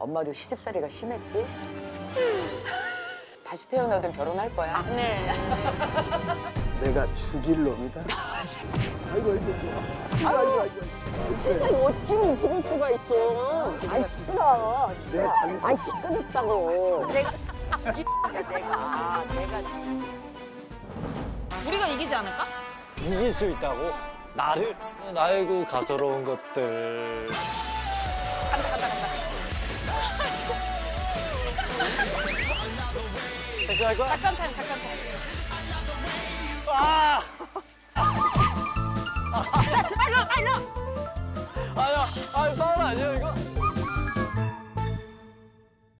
엄마도 시집살이가 심했지? 다시 태어나든 결혼할 거야. 아, 네. 내가 죽일 놈이다. 아이고, 아이고, 아이고. 아이고, 아이고. 진짜 멋진 브리스가 있어. 아이, 시끄러워. 아이, 시끄럽다고. 내가. 우리가 이기지 않을까? 이길 수 있다고? 나를? 나의 그 가소로운 것들. 간다. 할 거야? 작전 타임. 아! 빨리 와! 아야, 싸움 아니야 이거?